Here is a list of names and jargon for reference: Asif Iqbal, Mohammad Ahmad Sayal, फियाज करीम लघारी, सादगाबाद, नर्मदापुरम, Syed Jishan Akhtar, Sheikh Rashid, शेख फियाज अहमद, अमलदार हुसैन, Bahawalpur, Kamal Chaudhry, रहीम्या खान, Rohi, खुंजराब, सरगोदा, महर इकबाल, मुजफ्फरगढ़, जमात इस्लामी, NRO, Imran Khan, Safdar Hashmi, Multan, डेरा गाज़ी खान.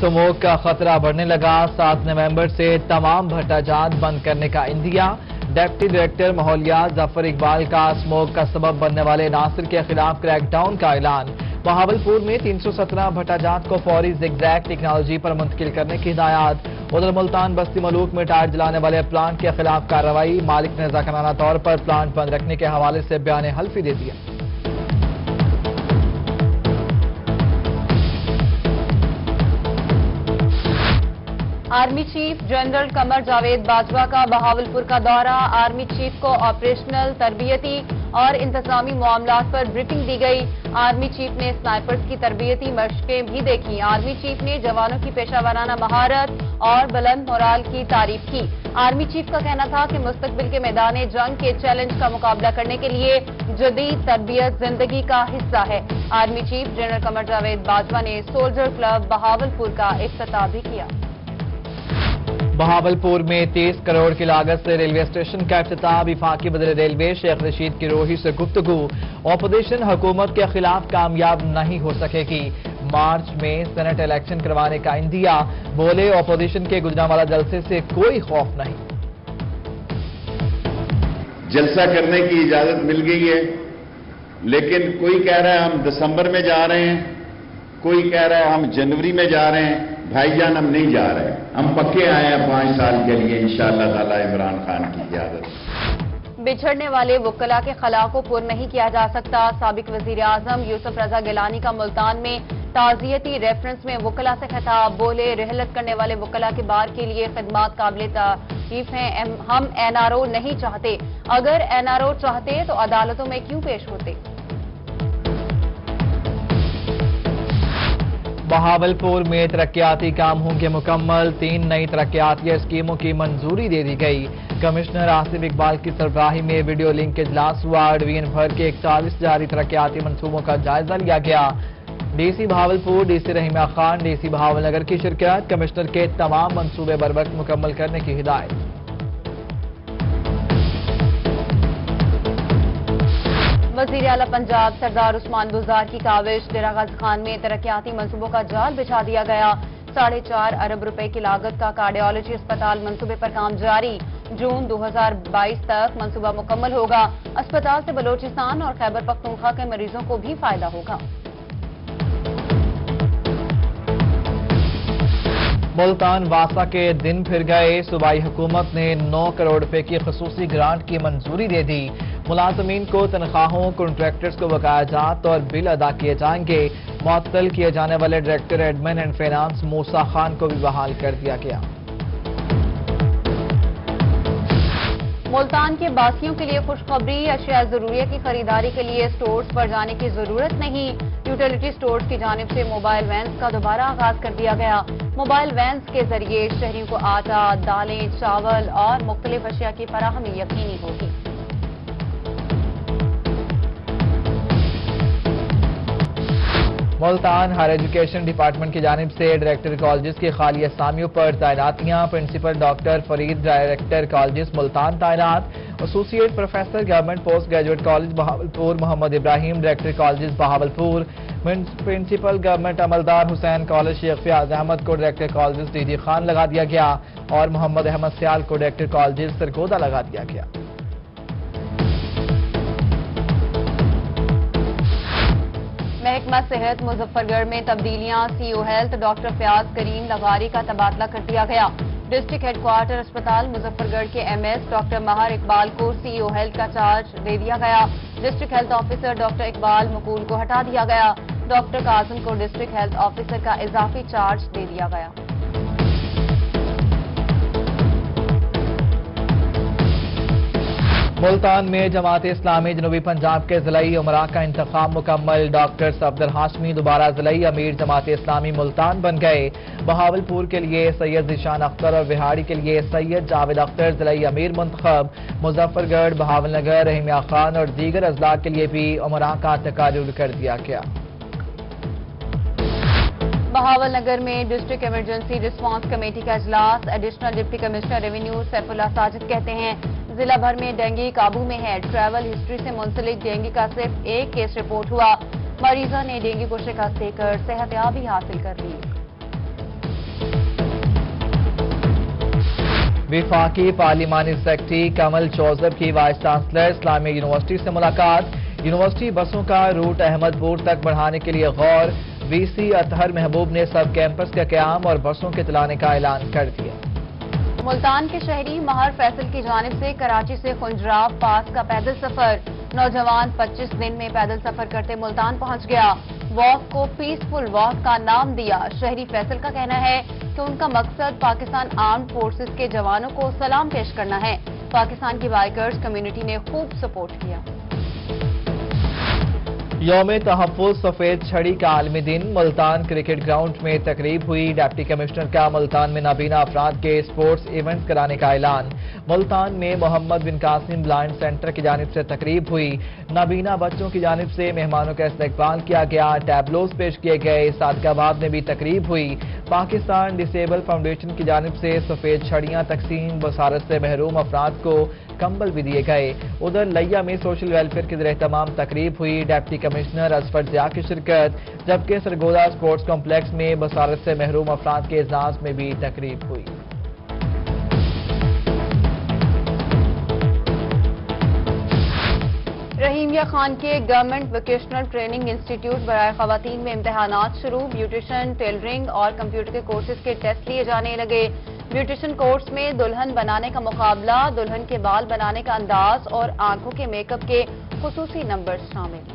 Smoke का खतरा बढ़ने लगा। 7 नवंबर से तमाम भट्टाजात बंद करने का इंदिया। डिप्टी डायरेक्टर माहौलियात जफर इकबाल का स्मोक का सबब बनने वाले नासिर के खिलाफ क्रैकडाउन का ऐलान। बहावलपुर में 317 भट्टाजात को फौरी जिगजैग टेक्नोलॉजी पर मुंतकिल करने की हिदायत। उधर मुल्तान बस्ती मलूक में टायर जलाने वाले प्लांट के खिलाफ कार्रवाई। मालिक ने रजाकाराना तौर पर प्लांट बंद रखने के हवाले से बयान हल्फी दे दिया। Army chief general Qamar Javed Bajwa का बहावलपुर का दौरा। आर्मी चीफ को ऑपरेशनल तरबियती और इंतजामी मामलात पर ब्रीफिंग दी गई। आर्मी चीफ ने स्नाइपर्स की तरबियती मशकें भी देखी। आर्मी चीफ ने जवानों की पेशा वराना महारत और बुलंद मोराल की तारीफ की। आर्मी चीफ का कहना था कि मुस्तकबिल के मैदान जंग के चैलेंज का मुकाबला करने के लिए जदीद तरबियत जिंदगी का हिस्सा है। Army chief general Qamar Javed Bajwa ने सोल्जर क्लब बहावलपुर का इफ्तिताह भी किया। बहावलपुर में 30 करोड़ की लागत से रेलवे स्टेशन का इफ्तिताह। वफाकी वज़ीर रेलवे शेख रशीद की रोही से गुफ्तगू। ऑपोजिशन हुकूमत के खिलाफ कामयाब नहीं हो सकेगी। मार्च में सेनेट इलेक्शन करवाने का इंदिया। बोले ऑपोजिशन के गुजरांवाला जलसे से कोई खौफ नहीं। जलसा करने की इजाजत मिल गई है, लेकिन कोई कह रहा है हम दिसंबर में जा रहे हैं, कोई कह रहा है हम जनवरी में जा रहे हैं। भाईजान हम नहीं जा रहे, हम पक्के आए हैं 5 साल के लिए इंशाअल्लाह ताला इमरान खान की इजाजत। बिछड़ने वाले वकला के खला को पुर नहीं किया जा सकता। साबिक वजीर आजम यूसुफ रजा गिलानी का मुल्तान में ताजियती रेफरेंस में वकला से खिताब। बोले रहलत करने वाले वकला के बार के लिए खिदमात काबिल तारीफ हैं। हम NRO नहीं चाहते, अगर NRO चाहते तो अदालतों में क्यों पेश होते। बहावलपुर में तरक्याती काम होंगे मुकम्मल। 3 नई तरक्याती स्कीमों की मंजूरी दे दी गई। कमिश्नर आसिफ इकबाल की सरबराही में वीडियो लिंक के इजलास हुआ। डिवीजन भर के 41 जारी तरक्याती मनसूबों का जायजा लिया गया। DC Bahawalpur DC रहीम्या खान DC Bahawalnagar की शिरकत। कमिश्नर के तमाम मनसूबे बर वक्त मुकम्मल करने की हिदायत। वज़ीर आला पंजाब सरदार उस्मान बुज़दार की काविश। डेरा गाज़ी खान में तरक्याती मंसूबों का जाल बिछा दिया गया। 4.5 अरब रुपए की लागत का कार्डियोलॉजी अस्पताल मंसूबे पर काम जारी। जून 2022 तक मंसूबा मुकम्मल होगा। अस्पताल से बलोचिस्तान और खैबर पख्तूनख्वा के मरीजों को भी फायदा होगा। मुल्तान वासा के दिन फिर गए। सूबाई हुकूमत ने 9 करोड़ रुपए की खसूसी ग्रांट की मंजूरी दे दी। मुलाजमीन को तनख्वाहों, कॉन्ट्रैक्टर्स को बकायाजात और बिल अदा किए जाएंगे। मुअत्तल किए जाने वाले director admin and finance Musa Khan को भी बहाल कर दिया गया। मुल्तान के बासियों के लिए खुशखबरी। अशिया जरूरिया की खरीदारी के लिए स्टोर्स पर जाने की जरूरत नहीं। यूटिलिटी स्टोर्स की जानिब से मोबाइल वैन्स का दोबारा आगाज कर दिया गया। मोबाइल वैन्स के जरिए शहरियों को आटा, दालें, चावल और मुख्तलिफ अशिया की फराहमी यकीनी होगी। मुल्तान हायर एजुकेशन डिपार्टमेंट की जानिब से डायरेक्टर कॉलेज की खाली असामियों पर तैनातियां। Principal doctor Farid director college Multan तैनात। Associate professor government post graduate college Bahawalpur Mohammad Ibrahim director college Bahawalpur. Principal government अमलदार हुसैन college शेख फियाज अहमद को डायरेक्टर कॉलेज डीडी खान लगा दिया गया और मोहम्मद अहमद सयाल को डायरेक्टर कॉलेज सरगोदा लगा दिया गया। महकमा सेहत मुजफ्फरगढ़ में तब्दीलियां। CO health doctor फियाज करीम लघारी का तबादला कर दिया गया। डिस्ट्रिक्ट हेडक्वार्टर अस्पताल मुजफ्फरगढ़ के MS डॉक्टर महर इकबाल को सीओ हेल्थ का चार्ज दे दिया गया। District health officer doctor Iqbal Maqool को हटा दिया गया। डॉक्टर काजम को डिस्ट्रिक्ट हेल्थ ऑफिसर का इजाफी चार्ज दे दिया गया। मुल्तान में जमात इस्लामी जनूबी पंजाब के ज़िलाई उमरा का इंतखाब मुकम्मल। डॉक्टर सफदर हाशमी दोबारा ज़िलाई अमीर जमात इस्लामी मुल्तान बन गए। बहावलपुर के लिए सैयद जिशान अख्तर और बिहाड़ी के लिए सैयद जावेद अख्तर ज़िलाई अमीर मुंतखब। मुजफ्फरगढ़, बहावलनगर, रहीम्या खान और दीगर अजला के लिए भी उमरा का तकारूर कर दिया गया। बहावलनगर में डिस्ट्रिक्ट इमरजेंसी रिस्पांस कमेटी का इजलास। Additional deputy commissioner revenue Saifullah Sajid कहते हैं जिला भर में डेंगू काबू में है। ट्रैवल हिस्ट्री से मुंसलिक डेंगू का सिर्फ 1 केस रिपोर्ट हुआ। मरीजों ने डेंगू को शिकस्त देकर सेहतयाबी हासिल कर ली। विफाकी पार्लिमानी सेक्रेटरी कमल चौधरी की वाइस चांसलर इस्लामी यूनिवर्सिटी से मुलाकात। यूनिवर्सिटी बसों का रूट अहमदपुर तक बढ़ाने के लिए गौर। वीसी अतहर महबूब ने सब कैंपस का क्याम और बसों के चलाने का ऐलान कर दिया। मुल्तान के शहरी महर फैसल की जानिब से कराची से खुंजराब पास का पैदल सफर। नौजवान 25 दिन में पैदल सफर करते मुल्तान पहुंच गया। वॉक को पीसफुल वॉक का नाम दिया। शहरी फैसल का कहना है कि उनका मकसद पाकिस्तान आर्म्ड फोर्सेस के जवानों को सलाम पेश करना है। पाकिस्तान की बाइकर्स कम्युनिटी ने खूब सपोर्ट किया। यौमे तहफ़्फ़ुज़ सफेद छड़ी का आलमी दिन मुल्तान क्रिकेट ग्राउंड में तकरीब हुई। डिप्टी कमिश्नर का मुल्तान में नाबीना अफराद के स्पोर्ट्स इवेंट्स कराने का ऐलान। मुल्तान में मोहम्मद बिन कासिम ब्लाइंड सेंटर की जानिब से तकरीब हुई। नाबीना बच्चों की जानिब से मेहमानों का इस्तकबाल किया गया। टैबलोज पेश किए गए। सादगाबाद में भी तकरीब हुई। पाकिस्तान डिसेबल फाउंडेशन की जानिब से सफेद छड़ियाँ तकसीम। बसारत से महरूम अफराद को कंबल भी दिए गए। उधर लैया में सोशल वेलफेयर के ज़रिए तमाम तकरीब हुई। डिप्टी कमिश्नर अजफर जिया की शिरकत। जबकि सरगोदा स्पोर्ट्स कॉम्प्लेक्स में बसारत से महरूम अफराद के एजाज में भी तकरीब हुई। रहीमिया खान के गवर्नमेंट वोकेशनल ट्रेनिंग इंस्टीट्यूट बराए खवातीन में इम्तहानात शुरू। ब्यूटिशन, टेलरिंग और कंप्यूटर के कोर्सेज के टेस्ट लिए जाने लगे। ब्यूटिशन कोर्स में दुल्हन बनाने का मुकाबला, दुल्हन के बाल बनाने का अंदाज और आंखों के मेकअप के खुसूसी नंबर शामिल।